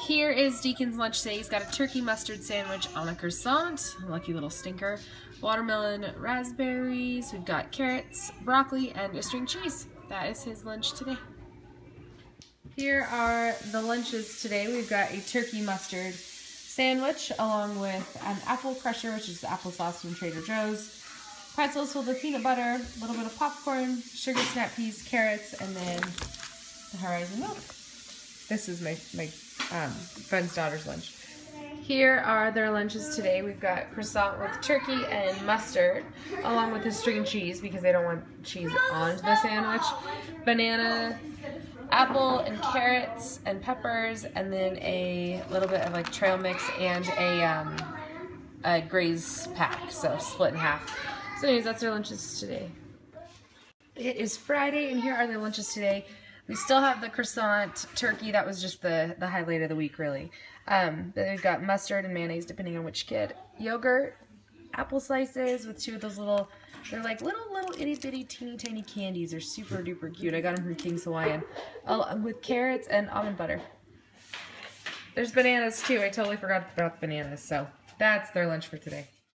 Here is Deacon's lunch today. He's got a turkey mustard sandwich on a croissant, lucky little stinker, watermelon raspberries, we've got carrots, broccoli, and a string cheese. That is his lunch today. Here are the lunches today. We've got a turkey mustard sandwich along with an apple crusher, which is applesauce from Trader Joe's, pretzels filled with peanut butter, a little bit of popcorn, sugar snap peas, carrots, and then the Horizon milk. This is my friend's daughter's lunch. Here are their lunches today. We've got croissant with turkey and mustard, along with the string cheese because they don't want cheese on the sandwich, banana, apple and carrots and peppers, and then a little bit of like trail mix and a Gray's pack, so split in half. So anyways, that's their lunches today. It is Friday and here are their lunches today. We still have the croissant turkey. That was just the highlight of the week, really. Then we've got mustard and mayonnaise, depending on which kid. Yogurt, apple slices with two of those little, they're like little itty bitty teeny tiny candies. They're super duper cute. I got them from King's Hawaiian, along with carrots and almond butter. There's bananas too. I totally forgot about the bananas. So that's their lunch for today.